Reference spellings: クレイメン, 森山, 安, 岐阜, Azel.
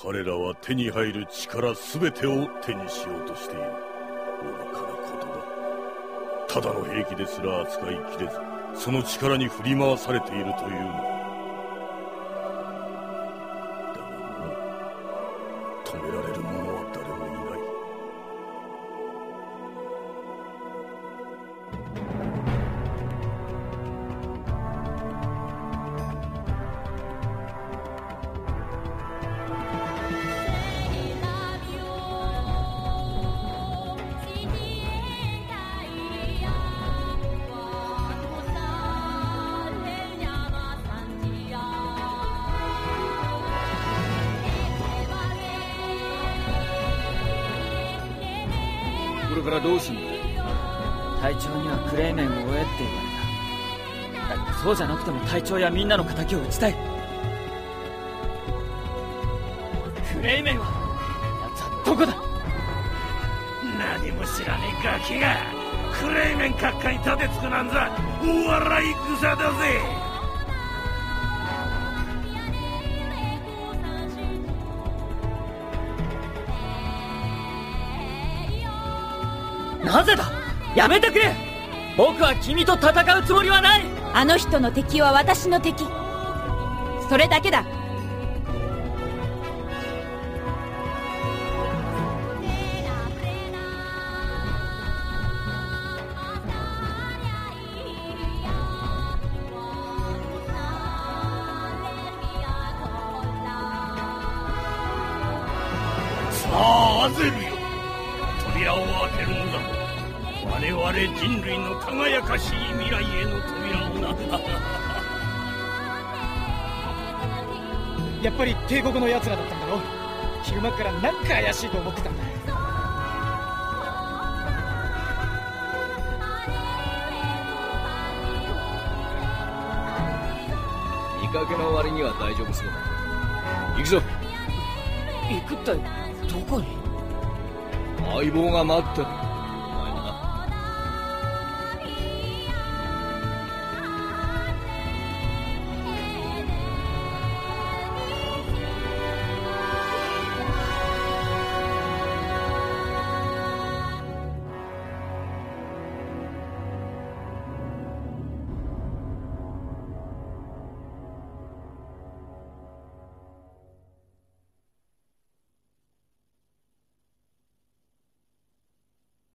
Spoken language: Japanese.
彼らは手に入る力すべてを手にしようとしている。愚かなことだ。ただの兵器ですら扱いきれず、その力に振り回されているというのだ。だがもう止められる者は誰もいない。どうすんだ。隊長にはクレイメンを追えって言われた。だけどそうじゃなくても隊長やみんなの敵を討ちたい。クレイメンは奴はどこだ。何も知らねえガキがクレイメン閣下に立てつくなんざお笑い草だぜ。なぜだ。やめてくれ。僕は君と戦うつもりはない。あの人の敵は私の敵、それだけだ。さあアゼルよ、扉を開けるんだ。我々人類の輝かしい未来への扉をな。やっぱり帝国のやつらだったんだろ。昼間からなんか怪しいと思ってたんだ。見かけの割には大丈夫そうだ。行くぞ。行くってどこに？相棒が待ってる。